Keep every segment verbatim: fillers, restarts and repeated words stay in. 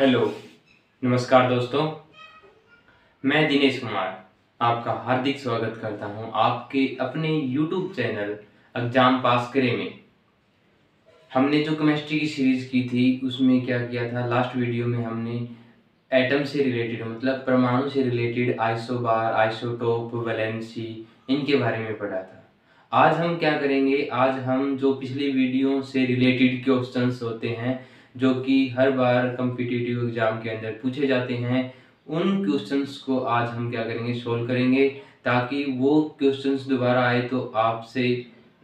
Hello नमस्कार दोस्तों, मैं दिनेश कुमार आपका हार्दिक स्वागत करता हूं आपके अपने YouTube चैनल एग्जाम पास करे में। हमने जो केमिस्ट्री की सीरीज़ की थी उसमें क्या किया था, लास्ट वीडियो में हमने एटम से रिलेटेड मतलब परमाणु से रिलेटेड आइसोबार, आइसोटोप, वैलेंसी इनके बारे में पढ़ा था। आज हम क्या करेंगे, आज हम जो पिछली वीडियो से रिलेटेड क्वेश्चंस होते हैं जो कि हर बार कम्पिटिटिव एग्जाम के अंदर पूछे जाते हैं, उन क्वेश्चंस को आज हम क्या करेंगे, सोल्व करेंगे ताकि वो क्वेश्चंस दोबारा आए तो आपसे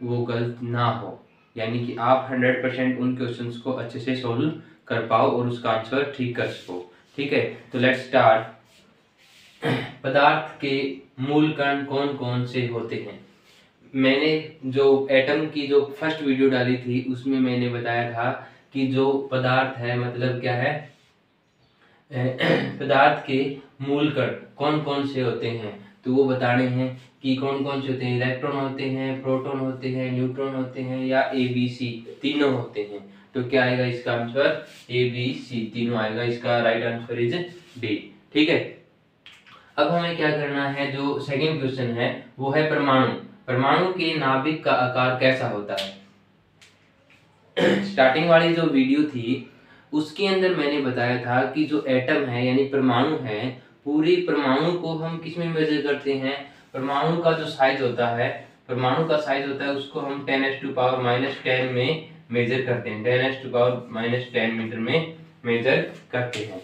वो गलत ना हो, यानी कि आप हंड्रेड परसेंट उन क्वेश्चंस को अच्छे से सोल्व कर पाओ और उसका आंसर ठीक कर सको। ठीक है, तो लेट्स स्टार्ट। पदार्थ के मूल कण कौन कौन से होते हैं? मैंने जो एटम की जो फर्स्ट वीडियो डाली थी उसमें मैंने बताया था कि जो पदार्थ है मतलब क्या है, पदार्थ के मूल कण कौन कौन से होते हैं, तो वो बताने हैं कि कौन कौन से होते हैं। इलेक्ट्रॉन होते हैं, प्रोटॉन होते हैं, न्यूट्रॉन होते हैं या ए बी सी तीनों होते हैं। तो क्या आएगा इसका आंसर, ए बी सी तीनों आएगा। इसका राइट आंसर इज बी। ठीक है, अब हमें क्या करना है, जो सेकेंड क्वेश्चन है वो है परमाणु। परमाणु के नाभिक का आकार कैसा होता है? स्टार्टिंग वाली जो वीडियो थी उसके अंदर मैंने बताया था कि जो एटम है यानी परमाणु है, पूरी परमाणु को हम किस में मेजर करते हैं, परमाणु का जो साइज होता है, परमाणु का साइज होता है उसको हम ten s to power minus ten में मेजर करते हैं, ten s to power minus ten metre में मेजर करते हैं।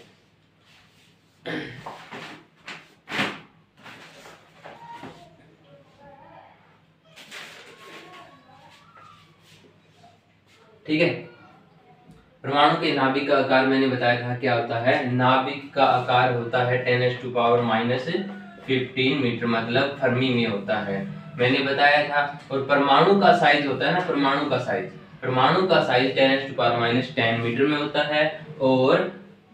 ठीक है, परमाणु के नाभिक का आकार मैंने बताया था क्या होता है, नाभिक का आकार होता है ten s to power minus fifteen metre, मतलब फर्मी में होता है, मैंने बताया था। और परमाणु का साइज होता है ना, परमाणु का साइज परमाणु का size ten s to power minus ten metre में होता है। और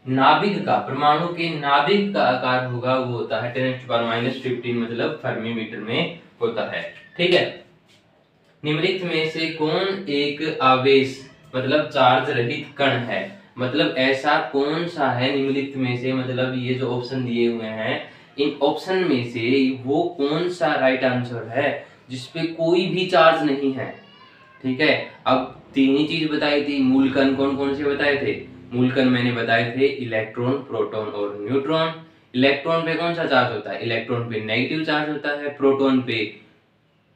नाभिक का, परमाणु के नाभिक का आकार होगा वो होता है ten s to power minus fifteen मतलब फर्मी मीटर में होता है। ठीक है, निम्नलिखित में से कौन एक आवेश मतलब चार्ज रहित कण है, मतलब ऐसा कौन सा है निम्नलिखित में से, मतलब ये जो ऑप्शन दिए हुए हैं इन ऑप्शन में से वो कौन सा राइट आंसर है जिसपे कोई भी चार्ज नहीं है। ठीक है, अब तीन ही चीज बताई थी, मूल कण कौन कौन से बताए थे, मूल कण मैंने बताए थे इलेक्ट्रॉन, प्रोटॉन और न्यूट्रॉन। इलेक्ट्रॉन पे कौन सा चार्ज होता है, इलेक्ट्रॉन पे नेगेटिव चार्ज होता है, प्रोटॉन पे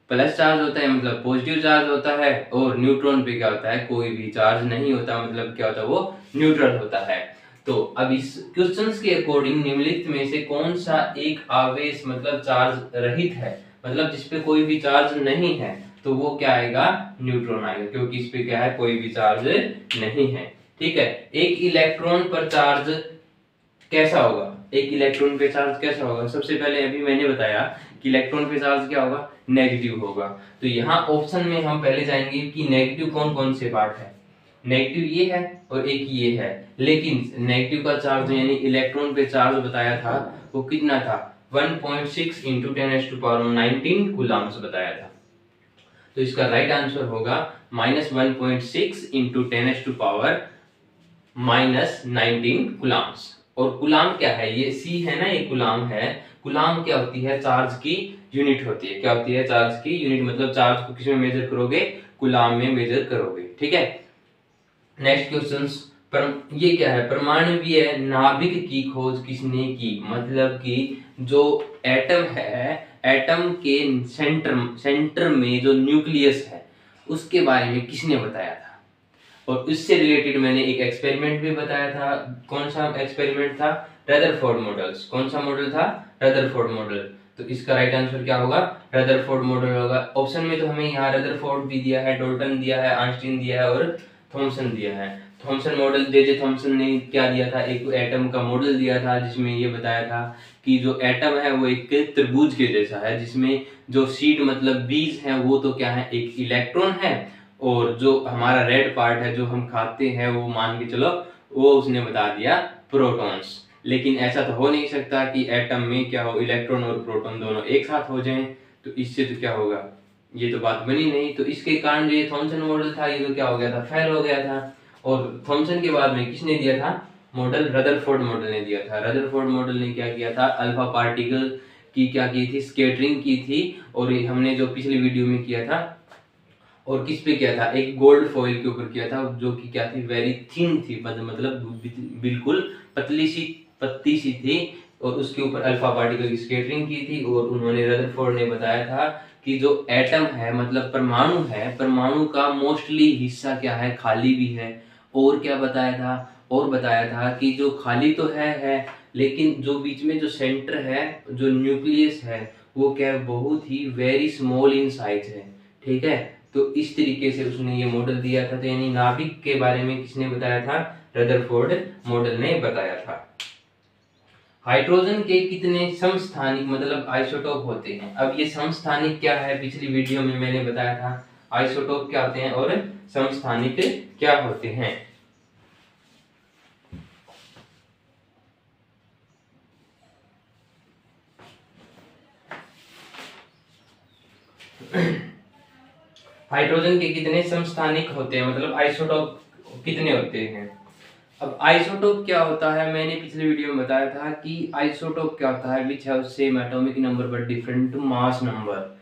प्लस चार्ज होता है मतलब पॉजिटिव चार्ज होता है, और न्यूट्रॉन पे क्या होता है, कोई भी चार्ज नहीं होता मतलब क्या होता है, वो न्यूट्रल होता है। तो अब इस क्वेश्चंस के अकॉर्डिंग निम्नलिखित में से कौन सा एक आवेश मतलब चार्ज रहित है, मतलब जिसपे कोई भी चार्ज नहीं है, तो वो क्या आएगा, न्यूट्रॉन आएगा, क्योंकि इस पे क्या है, कोई भी चार्ज नहीं है। ठीक है, एक इलेक्ट्रॉन पर चार्ज कैसा होगा, एक इलेक्ट्रॉन पे चार्ज कैसा होगा, सबसे पहले अभी मैंने बताया कि इलेक्ट्रॉन पे चार्ज क्या होगा, नेगेटिव होगा। तो यहाँ ऑप्शन में हम पहले जाएंगे कि नेगेटिव कौन कौन से पार्ट है, नेगेटिव ये है और एक ये है, लेकिन नेगेटिव का चार्ज यानी इलेक्ट्रॉन पे चार्ज बताया था वो कितना था, one point six into ten s to power nineteen coulombs बताया था। तो इसका राइट आंसर होगा minus one point six into ten s to power minus nineteen coulombs. और कूलम क्या है, ये सी है ना, ये कूलम है। कूलम क्या होती है, चार्ज की यूनिट होती है। क्या होती है, चार्ज की यूनिट, मतलब चार्ज को किसमें मेजर करोगे, कूलम में मेजर करोगे। ठीक है, नेक्स्ट क्वेश्चंस पर ये क्या है, परमाणवीय नाभिक की खोज किसने की, मतलब कि जो एटम है, एटम के सेंटर सेंटर में जो न्यूक्लियस है उसके बारे में किसने बताया था। और इससे रिलेटेड मैंने एक एक्सपेरिमेंट भी बताया था, कौन सा एक्सपेरिमेंट था, रदरफोर्ड मॉडल्स। कौन सा मॉडल था, रदरफोर्ड मॉडल। तो इसका राइट आंसर क्या होगा, रदरफोर्ड मॉडल होगा। ऑप्शन में तो हमें यहाँ रदरफोर्ड भी दिया है, डाल्टन दिया है, आइंस्टीन दिया है और थॉमसन दिया है। Thomson model, J J Thomson ने क्या दिया था, एक एटम का मॉडल दिया था जिसमें ये बताया था कि जो एटम है वो एक त्रिभुज के जैसा है, जिसमें जो सीड मतलब बीज है वो तो क्या है, एक इलेक्ट्रॉन है, और जो हमारा रेड पार्ट है जो हम खाते हैं वो मान के चलो, वो उसने बता दिया प्रोटॉन्स। लेकिन ऐसा तो हो नहीं सकता कि एटम में क्या हो, इलेक्ट्रॉन और प्रोटॉन दोनों एक साथ हो जाएं, तो इससे तो क्या होगा, ये तो बात बनी नहीं। तो इसके कारण जो ये थॉमसन मॉडल था ये तो क्या हो गया था, फेल हो गया था। और थॉमसन के बाद में किसने दिया था, मॉडल रदरफोर्ड मॉडल ने दिया था। रदरफोर्ड मॉडल ने क्या किया था, अल्फा पार्टिकल की क्या की थी, स्केटरिंग की थी। और हमने जो पिछली वीडियो में किया था, और किस पे किया था, एक गोल्ड फॉइल के ऊपर किया था, जो कि क्या थी, वेरी थिन थी, मतलब बिल्कुल पतली सी पत्ती सी थी, और उसके ऊपर अल्फा पार्टिकल की स्केटरिंग की थी। और उन्होंने रदरफोर्ड ने बताया था कि जो एटम है, मतलब परमाणु है, परमाणु का मोस्टली हिस्सा क्या है, खाली भी है। और क्या बताया था, और बताया था कि जो खाली तो है है लेकिन जो बीच में जो सेंटर है, जो न्यूक्लियस है, वो क्या बहुत ही वेरी स्मॉल इन साइज है। ठीक है, तो इस तरीके से उसने ये मॉडल दिया था। तो यानी नाभिक के बारे में किसने बताया था, रदरफोर्ड मॉडल ने बताया था। हाइड्रोजन के कितने समस्थानिक मतलब आइसोटोप होते हैं। अब ये समस्थानिक क्या है, पिछली वीडियो में मैंने बताया था आइसोटोप क्या होते हैं और समस्थानिक क्या होते हैं। हाइड्रोजन के कितने समस्थानिक होते हैं, मतलब आइसोटोप कितने होते हैं। अब आइसोटोप क्या होता है, मैंने पिछले वीडियो में बताया था कि आइसोटोप क्या होता है, which have same atomic number but different to mass number,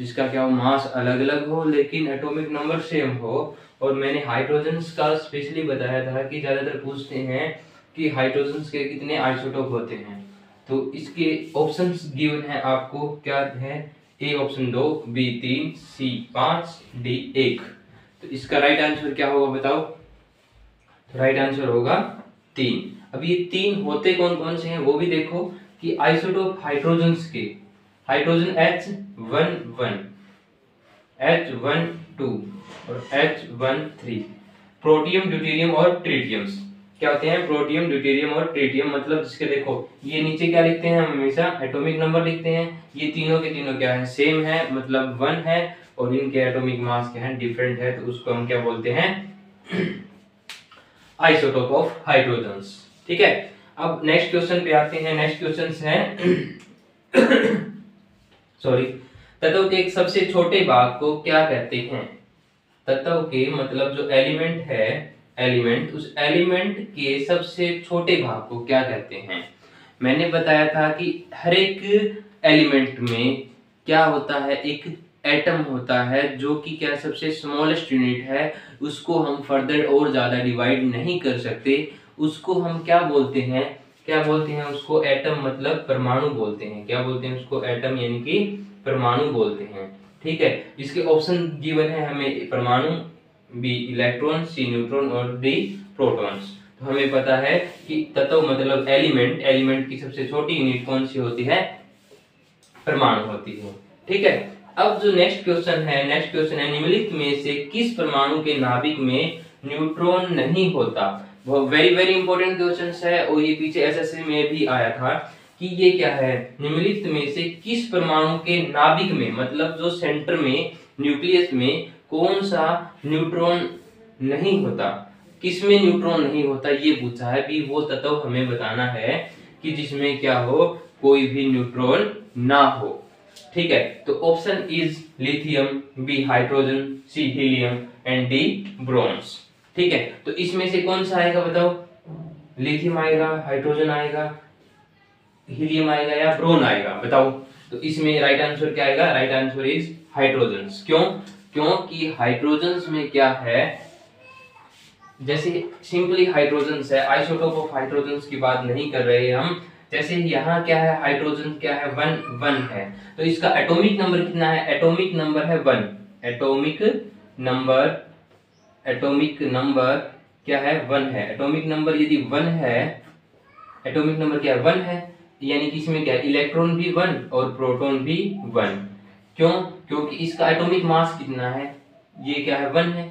जिसका क्या हो, मास अलग अलग हो लेकिन एटॉमिक नंबर सेम हो। और मैंने हाइड्रोजन का स्पेशली बताया था कि ज़्यादातर पूछते हैं कि हाइड्रोजन के कितने आइसोटोप होते हैं। तो इसके ऑप्शन गिवन है आपको, क्या है, ए ऑप्शन दो, बी तीन, सी पाँच, डी एक। तो इसका राइट आंसर क्या होगा बताओ, तो राइट आंसर होगा तीन। अब ये तीन होते कौन कौन से हैं वो भी देखो, कि आइसोटोप हाइड्रोजन के, hydrogen H one one, H one two और H one three, protium, deuterium और ट्रिटियम्स। क्या होते हैं, प्रोटियम, ड्यूटेरियम और ट्रिटियम, मतलब जिसके देखो ये नीचे क्या लिखते हैं, हम हमेशा एटॉमिक नंबर लिखते हैं। ये तीनों के तीनों क्या है, सेम है, मतलब वन है, और इनके एटॉमिक मास क्या है, डिफरेंट है। तो उसको हम क्या बोलते हैं, आइसोटोप ऑफ हाइड्रोजन्स। ठीक है, अब नेक्स्ट क्वेश्चन पे आते हैं। नेक्स्ट क्वेश्चन है सॉरी, तत्व के एक सबसे छोटे भाग को क्या कहते हैं। तत्व के मतलब जो एलिमेंट है, एलिमेंट, उस एलिमेंट के सबसे छोटे भाग को क्या कहते हैं। मैंने बताया था कि हर एक एलिमेंट में क्या होता है, एक एटम होता है जो कि क्या सबसे स्मॉलेस्ट यूनिट है, उसको हम फर्दर और ज़्यादा डिवाइड नहीं कर सकते, उसको हम क्या बोलते हैं, क्या बोलते हैं उसको, एटम मतलब परमाणु बोलते हैं। क्या बोलते हैं उसको, एटम यानी कि परमाणु बोलते हैं। ठीक है, इसके ऑप्शन गिवन है हमें, परमाणु, बी इलेक्ट्रॉन, सी न्यूट्रॉन और डी प्रोटॉन्स। तो हमें पता है कि तत्व मतलब एलिमेंट, एलिमेंट की सबसे छोटी यूनिट कौन सी होती है, परमाणु होती है। ठीक है, अब जो नेक्स्ट क्वेश्चन है, नेक्स्ट क्वेश्चन है, निम्नलिखित में से किस परमाणु के नाभिक में न्यूट्रॉन नहीं होता। बहुत वेरी वेरी इंपॉर्टेंट क्वेश्चन है, और ये पीछे एसएससी में भी आया था कि ये क्या है, निम्नलिखित में से किस परमाणु के नाभिक में, मतलब जो सेंटर में, न्यूक्लियस में, कौन सा न्यूट्रॉन नहीं होता, किसमें न्यूट्रॉन नहीं होता, ये पूछा है। भी वो तत्व हमें बताना है कि जिसमें क्या हो, कोई भी न्यूट्रॉन ना हो। ठीक है, तो option is lithium, B hydrogen, C helium and D bronze. ठीक है, तो इसमें से कौन सा आएगा बताओ, लिथियम आएगा, हाइड्रोजन आएगा, हीलियम आएगा या ब्रोन आएगा बताओ। तो इसमें राइट आंसर क्या आएगा, राइट आंसर इज हाइड्रोजन। क्यों, क्योंकि हाइड्रोजन्स में क्या है, जैसे सिंपली हाइड्रोजन्स है, आइसोटोप ऑफ हाइड्रोजन्स की बात नहीं कर रहे हम। जैसे यहाँ क्या है, हाइड्रोजन क्या है, वन वन है, तो इसका एटॉमिक नंबर कितना है, एटॉमिक नंबर है one, atomic number, atomic number क्या है, वन है। एटॉमिक नंबर यदि वन है, एटॉमिक नंबर क्या है, वन है, यानी कि इसमें क्या है, इलेक्ट्रॉन भी वन और प्रोटॉन भी वन। क्यों, क्योंकि इसका एटॉमिक मास कितना है, ये क्या है, वन है,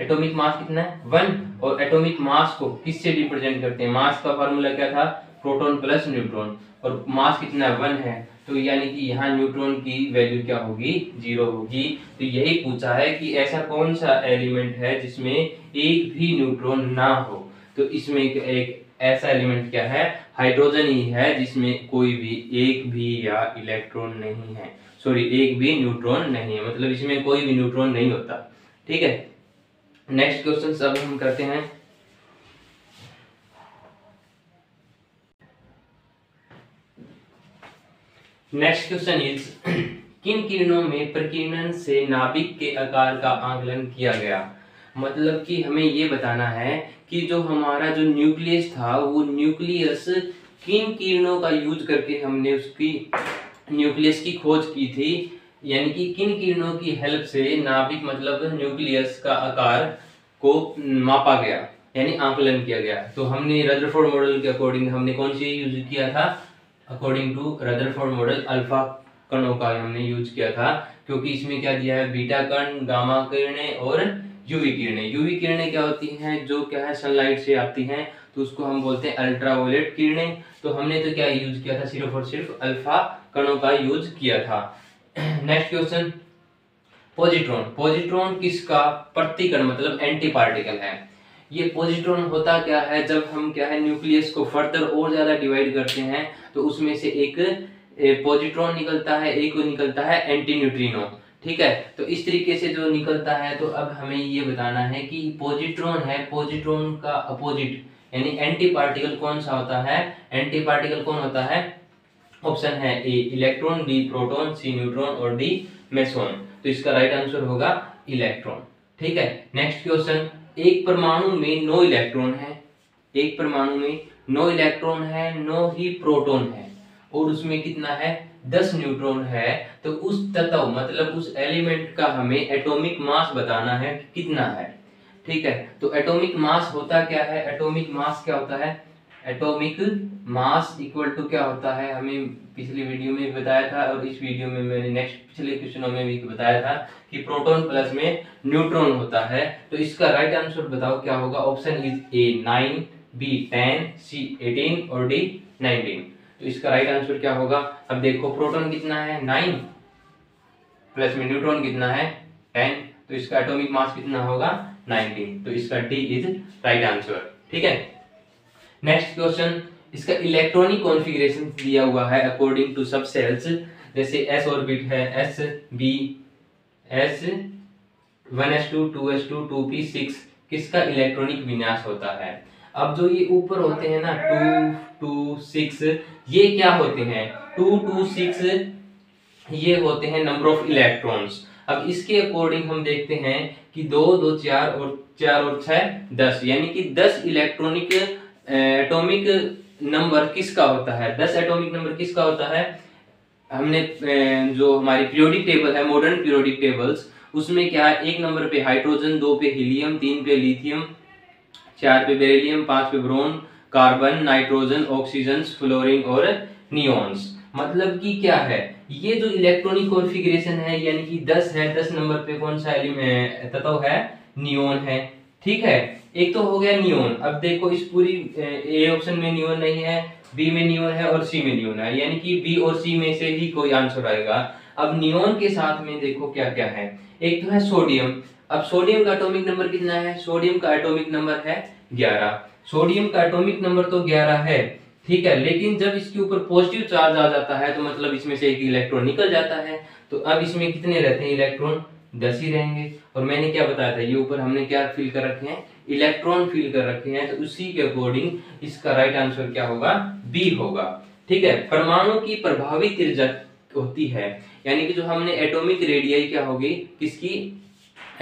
एटॉमिक मास कितना है, वन। और एटॉमिक मास को किससे रिप्रेजेंट करते हैं, मास का फॉर्मूला क्या था, प्रोटॉन प्लस न्यूट्रॉन, और मास कितना है, वन है। तो यानी कि यहाँ न्यूट्रॉन की वैल्यू क्या होगी, जीरो होगी। तो यही पूछा है कि ऐसा कौन सा एलिमेंट है जिसमें एक भी न्यूट्रॉन ना हो। तो इसमें एक ऐसा एलिमेंट क्या है, हाइड्रोजन ही है, जिसमें कोई भी एक भी या इलेक्ट्रॉन नहीं है, सॉरी एक भी न्यूट्रॉन नहीं है, मतलब इसमें कोई भी न्यूट्रॉन नहीं होता। ठीक है, नेक्स्ट क्वेश्चन अब हम करते हैं। नेक्स्ट क्वेश्चन इज किन किरणों में प्रकीर्णन से नाभिक के आकार का आकलन किया गया। मतलब कि हमें ये बताना है कि जो हमारा जो न्यूक्लियस था वो न्यूक्लियस किन किरणों का यूज करके हमने उसकी न्यूक्लियस की खोज की थी, यानी कि किन किरणों की हेल्प से नाभिक मतलब न्यूक्लियस का आकार को मापा गया यानी आकलन किया गया। तो हमने रदरफोर्ड मॉडल के अकॉर्डिंग हमने कौन सी यूज किया था, according to Rutherford model alpha कणों का हमने यूज किया था, क्योंकि इसमें क्या दिया है बीटा कण, गामा किरणें और यूवी किरणें। यूवी किरणें क्या होती हैं, जो क्या है सनलाइट से आती हैं, तो उसको हम बोलते हैं अल्ट्रावायलेट किरणें। तो हमने तो क्या यूज किया था, सिर्फ और सिर्फ अल्फा कणों का यूज किया था। Next question positron. पॉजिट्रॉन किसका प्रतिकण मतलब एंटी पार्टिकल है। ये पॉजिट्रॉन होता क्या है, जब हम क्या है न्यूक्लियस को फर्दर और ज्यादा डिवाइड करते हैं तो उसमें से एक पॉजिट्रॉन निकलता है, एक निकलता है एंटी न्यूट्रिनो, ठीक है। तो इस तरीके से जो निकलता है, तो अब हमें ये बताना है कि पॉजिट्रॉन है, पॉजिट्रॉन का अपोजिट यानी एंटी पार्टिकल कौन सा होता है। एंटी पार्टिकल कौन होता है, ऑप्शन है A electron, B proton, C neutron और डी मेसॉन। तो इसका राइट आंसर होगा इलेक्ट्रॉन, ठीक है। नेक्स्ट क्वेश्चन, एक परमाणु में नौ इलेक्ट्रॉन है, एक परमाणु में नौ इलेक्ट्रॉन है, नौ ही प्रोटॉन है और उसमें कितना है दस न्यूट्रॉन है। तो उस तत्व मतलब उस एलिमेंट का हमें एटॉमिक मास बताना है कि कितना है, ठीक है। तो एटॉमिक मास होता क्या है, एटॉमिक मास क्या होता है, एटॉमिक मास इक्वल टू क्या होता है, हमें पिछली वीडियो में बताया था और इस वीडियो में मैंने नेक्स्ट पिछले क्वेश्चनों में भी बताया था कि प्रोटॉन प्लस में न्यूट्रॉन होता है। तो इसका राइट आंसर बताओ क्या होगा, option is A nine, B ten, C eighteen और डी नाइनटीन। तो इसका राइट आंसर क्या होगा। अब देखो प्रोटॉन कितना है नाइन, प्लस में न्यूट्रॉन कितना है टेन, तो इसका एटॉमिक मास कितना होगा नाइनटीन। तो इसका डी इज राइट आंसर, ठीक है। नेक्स्ट क्वेश्चन, इसका इलेक्ट्रॉनिक कॉन्फ़िगरेशन दिया हुआ है अकॉर्डिंग टू सब सेल्स। जैसे एस ऑर्बिट है S B s one s two two s two two p six, किसका इलेक्ट्रॉनिक विन्यास होता है। अब जो ये ऊपर होते हैं ना टू टू सिक्स, ये क्या होते हैं टू टू सिक्स, ये होते हैं नंबर ऑफ इलेक्ट्रॉन्स। अब इसके अकॉर्डिंग हम देखते हैं कि दो दो चार और चार और छह दस, यानी कि दस इलेक्ट्रॉनिक एटॉमिक नंबर किसका होता है, दस एटॉमिक नंबर किसका होता है। हमने जो हमारी पीरियोडिक टेबल है मॉडर्न पीरियोडिक टेबल्स, उसमें क्या है एक नंबर पे हाइड्रोजन, दो पे हीलियम, तीन पे लिथियम, चार पे बेरिलियम, पांच पे boron, carbon, nitrogen, oxygen, fluorine और नियॉन्स। मतलब कि क्या है ये जो इलेक्ट्रॉनिक कॉन्फ़िगरेशन है, यानी कि दस है, दस नंबर पे कौन सा एलिमेंट तत्व है, नियॉन है, ठीक है। एक तो हो गया नियॉन। अब देखो इस पूरी ए ऑप्शन में नियॉन नहीं है, बी में नियॉन है और सी में नियॉन है, यानी कि बी और सी में से ही कोई आंसर आएगा। अब नियॉन के साथ में देखो क्या क्या है, एक तो है सोडियम। अब सोडियम का एटॉमिक नंबर कितना है, सोडियम का एटॉमिक नंबर है ग्यारह। सोडियम का एटॉमिक नंबर तो ग्यारह है, ठीक है, लेकिन जब इसके ऊपर पॉजिटिव चार्ज आ जाता है तो मतलब इसमें से एक इलेक्ट्रॉन निकल जाता है। तो अब इसमें कितने रहते हैं इलेक्ट्रॉन, दस ही रहेंगे। और मैंने क्या बताया था, ये ऊपर हमने क्या फिल कर रखे हैं, इलेक्ट्रॉन फिल कर रखे हैं। तो उसी के अकॉर्डिंग इसका राइट आंसर क्या होगा, बी होगा, ठीक है। परमाणु की प्रभावी त्रिज्या होती है, यानी कि जो हमने एटॉमिक रेडियाई क्या होगी, किसकी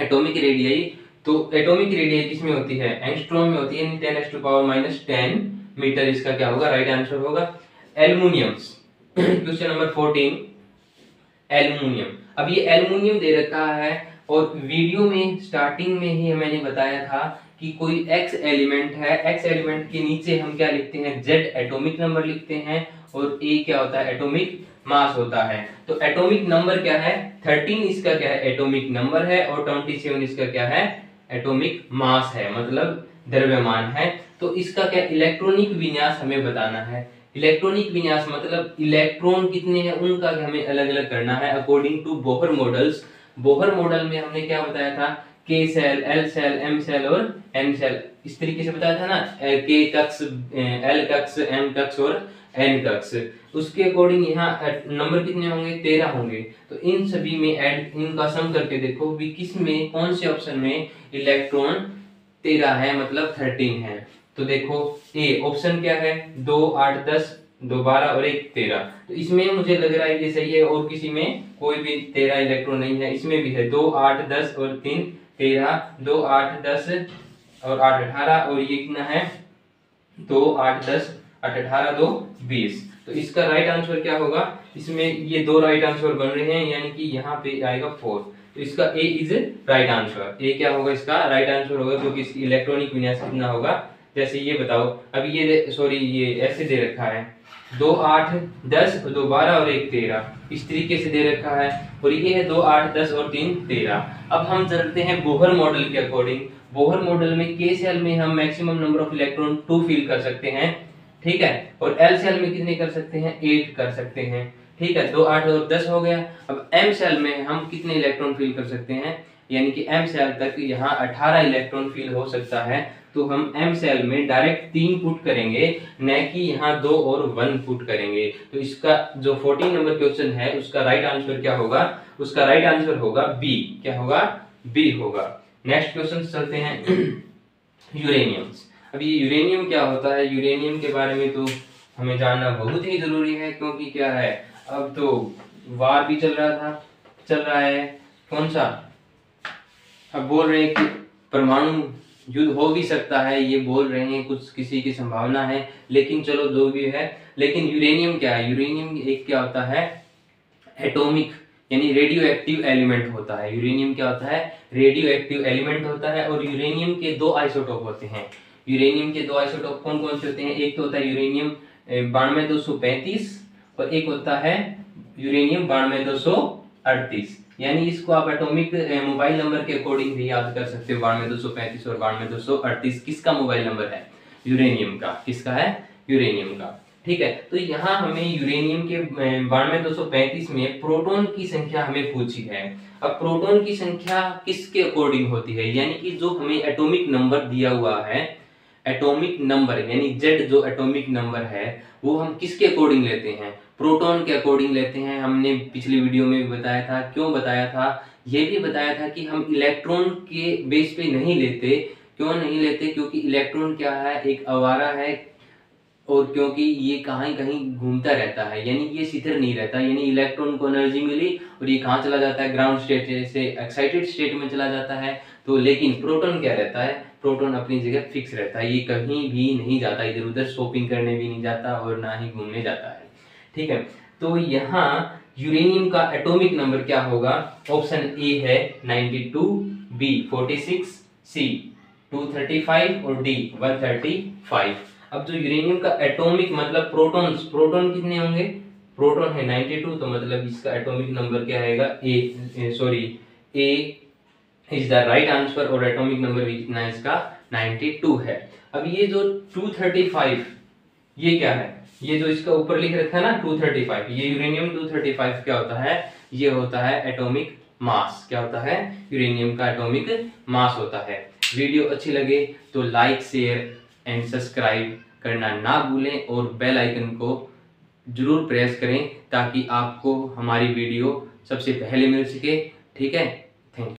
एटॉमिक रेडियाई, तो एटॉमिक रेडियाई किसमें होती है, एंगस्ट्रॉम में होती है, यानी ten x to power minus ten metre. इसका क्या होगा राइट आंसर होगा। Aluminium, question number fourteen, aluminium. अब ये एल्युमिनियम दे रखा है और वीडियो में स्टार्टिंग में ही मैंने बताया था कि कोई एक्स एलिमेंट है, एक्स एलिमेंट के नीचे हम क्या लिखते हैं, जेड एटॉमिक नंबर लिखते हैं और ए क्या होता है एटॉमिक मास होता है। तो एटॉमिक नंबर क्या है थर्टीन, इसका क्या है एटॉमिक नंबर है, और सत्ताईस इसका क्या है एटॉमिक मास है, मतलब द्रव्यमान है। तो इसका क्या इलेक्ट्रॉनिक विन्यास हमें बताना है। इलेक्ट्रॉनिक विन्यास मतलब इलेक्ट्रॉन कितने हैं उनका हमें अलग अलग करना है according to Bohr models. Bohr model में हमने क्या बताया था, K shell, L shell, M shell और एन सेल, इस तरीके से बताया था ना, के कक्ष, एल कक्ष, एम कक्ष और एन कक्ष। उसके अकॉर्डिंग यहाँ नंबर कितने होंगे, तेरह होंगे। तो इन सभी में ऐड इनका सम करके देखो भी किस में, कौन से ऑप्शन में इलेक्ट्रॉन तेरह है मतलब थर्टीन है। तो देखो ए ऑप्शन क्या है, दो आठ दस दो बारह और एक तेरह, तो इसमें मुझे लग रहा है ये सही है और किसी में कोई भी तेरह इलेक्ट्रॉन नहीं है। इसमें भी है दो आठ दस और तीन तेरह, दो आठ दस और आठ अठारह और ये कितना है दो आठ दस आठ अठारह दो बीस। तो इसका राइट आंसर क्या होगा, इसमें ये दो राइट आंसर बन रहे हैं यानी कि यहाँ पे आएगा फोर। तो इसका A is right answer, A क्या होगा इसका राइट आंसर होगा क्योंकि इसकी इलेक्ट्रॉनिक विन्यास कितना होगा। जैसे ये बताओ अब ये सॉरी ये ऐसे दे रखा है दो आठ दस दो बारह और एक तेरह इस तरीके से दे रखा है और ये है दो आठ दस और तीन तेरह। अब हम चलते हैं बोहर मॉडल के अकॉर्डिंग। बोहर मॉडल में के सेल में हम maximum number of electron to fill कर सकते हैं, ठीक है, और एल सेल में कितने कर सकते हैं एट कर सकते हैं, ठीक है, दो आठ और दस हो गया। अब एम सेल में हम कितने इलेक्ट्रॉन फिल कर सकते हैं यानी कि एम सेल तक यहाँ अठारह इलेक्ट्रॉन फिल हो सकता है। तो हम एम सेल में डायरेक्ट तीन पुट करेंगे न कि यहाँ दो और वन पुट करेंगे। तो इसका जो फोर्टीन नंबर क्वेश्चन है उसका राइट आंसर क्या होगा, उसका राइट आंसर होगा बी, क्या होगा बी होगा। नेक्स्ट क्वेश्चन चलते हैं यूरेनियम्स। अब ये यूरेनियम क्या होता है, यूरेनियम के बारे में तो हमें जानना बहुत ही जरूरी है क्योंकि क्या है अब तो वार भी चल रहा था चल रहा है कौन सा, अब बोल रहे हैं कि परमाणु युद्ध हो भी सकता है, ये बोल रहे हैं कुछ किसी की संभावना है, लेकिन चलो जो भी है। लेकिन यूरेनियम क्या है, यूरेनियम एक क्या होता है एटॉमिक यानी रेडियो एक्टिव एलिमेंट होता है। यूरेनियम क्या होता है रेडियो एक्टिव एलिमेंट होता है और यूरेनियम के दो आइसोटोप होते हैं। यूरेनियम के दो आइसोटोप कौन कौन से होते हैं, एक तो होता है यूरेनियम बानवे दो सौ पैंतीस और एक होता है यूरेनियम बानवे दो सौ अड़तीस। यानी इसको आप एटॉमिक मोबाइल नंबर के अकॉर्डिंग भी याद कर सकते हो, बानवे दो सौ पैंतीस और बानवे दो सौ अड़तीस किसका मोबाइल नंबर है यूरेनियम का, किसका है यूरेनियम का, ठीक है। तो यहाँ हमें यूरेनियम के बानवे दो सौ पैंतीस में प्रोटॉन की संख्या हमें पूछी है। अब प्रोटॉन की संख्या किसके अकॉर्डिंग होती है यानी कि जो हमें एटॉमिक नंबर दिया हुआ है, एटॉमिक नंबर यानी जेड जो एटॉमिक नंबर है वो हम किसके अकॉर्डिंग लेते हैं, प्रोटॉन के अकॉर्डिंग लेते हैं। हमने पिछली वीडियो में भी बताया था, क्यों बताया था ये भी बताया था कि हम इलेक्ट्रॉन के बेस पे नहीं लेते, क्यों नहीं लेते क्योंकि इलेक्ट्रॉन क्या है एक आवारा है और क्योंकि ये कहीं कहीं घूमता रहता है यानी ये स्थिर नहीं रहता, यानी इलेक्ट्रॉन को एनर्जी मिली और ये कहाँ चला जाता है ग्राउंड स्टेट से एक्साइटेड स्टेट में चला जाता है। तो लेकिन प्रोटॉन क्या रहता है, प्रोटॉन अपनी जगह फिक्स रहता है, ये कहीं भी नहीं जाता, इधर उधर शॉपिंग करने भी नहीं जाता और ना ही घूमने जाता है, ठीक है। तो यहाँ यूरेनियम का एटॉमिक नंबर क्या होगा, ऑप्शन ए है बानवे, बी छियालीस, सी दो सौ पैंतीस और डी एक सौ पैंतीस। अब जो यूरेनियम का एटॉमिक मतलब प्रोटॉन्स, प्रोटॉन कितने होंगे, प्रोटॉन है बानवे तो मतलब इसका एटॉमिक नंबर क्या आएगा A, sorry A is the right answer और एटॉमिक नंबर भी कितना है इसका बानवे है। अब ये जो दो सौ पैंतीस ये क्या है, ये जो इसका ऊपर लिख रखा है ना दो सौ पैंतीस, ये यूरेनियम दो सौ पैंतीस क्या होता है, ये होता है एटॉमिक मास, क्या होता है यूरेनियम का एटॉमिक मास होता है। वीडियो अच्छी लगे तो लाइक शेयर एंड सब्सक्राइब करना ना भूलें और बेल आइकन को जरूर प्रेस करें ताकि आपको हमारी वीडियो सबसे पहले मिल सके, ठीक है।